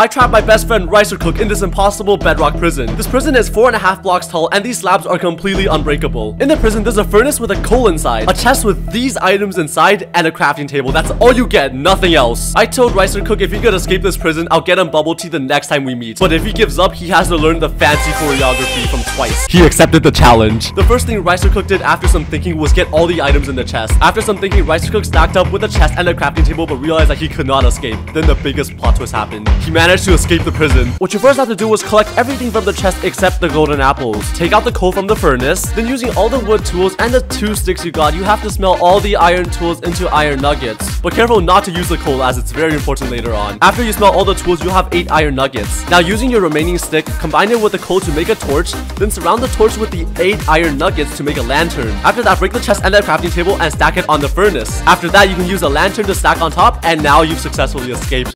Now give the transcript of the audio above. I trapped my best friend Ricer Cook in this impossible bedrock prison. This prison is 4.5 blocks tall and these slabs are completely unbreakable. In the prison, there's a furnace with a coal inside, a chest with these items inside, and a crafting table. That's all you get, nothing else. I told Ricer Cook if he could escape this prison, I'll get him bubble tea the next time we meet. But if he gives up, he has to learn the fancy choreography from Twice. He accepted the challenge. The first thing Ricer Cook did after some thinking was get all the items in the chest. After some thinking, Ricer Cook stacked up with a chest and a crafting table but realized that he could not escape. Then the biggest plot twist happened. He managed to escape the prison. What you first have to do is collect everything from the chest except the golden apples. Take out the coal from the furnace. Then using all the wood tools and the 2 sticks you got, you have to smelt all the iron tools into iron nuggets. But careful not to use the coal as it's very important later on. After you smelt all the tools, you'll have 8 iron nuggets. Now using your remaining stick, combine it with the coal to make a torch. Then surround the torch with the 8 iron nuggets to make a lantern. After that, break the chest and the crafting table and stack it on the furnace. After that, you can use a lantern to stack on top, and now you've successfully escaped.